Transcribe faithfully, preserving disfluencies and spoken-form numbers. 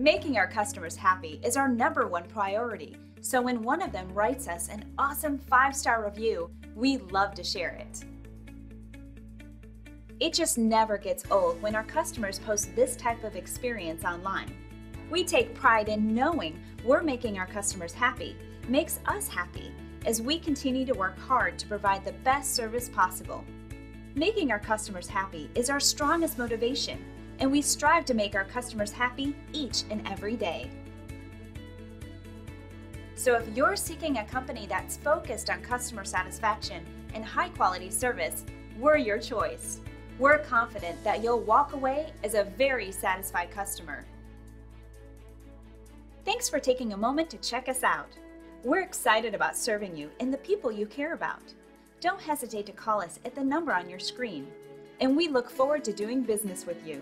Making our customers happy is our number one priority, so when one of them writes us an awesome five-star review, we love to share it. It just never gets old when our customers post this type of experience online. We take pride in knowing we're making our customers happy, makes us happy, as we continue to work hard to provide the best service possible. Making our customers happy is our strongest motivation, and we strive to make our customers happy each and every day. So if you're seeking a company that's focused on customer satisfaction and high-quality service, we're your choice. We're confident that you'll walk away as a very satisfied customer. Thanks for taking a moment to check us out. We're excited about serving you and the people you care about. Don't hesitate to call us at the number on your screen, and we look forward to doing business with you.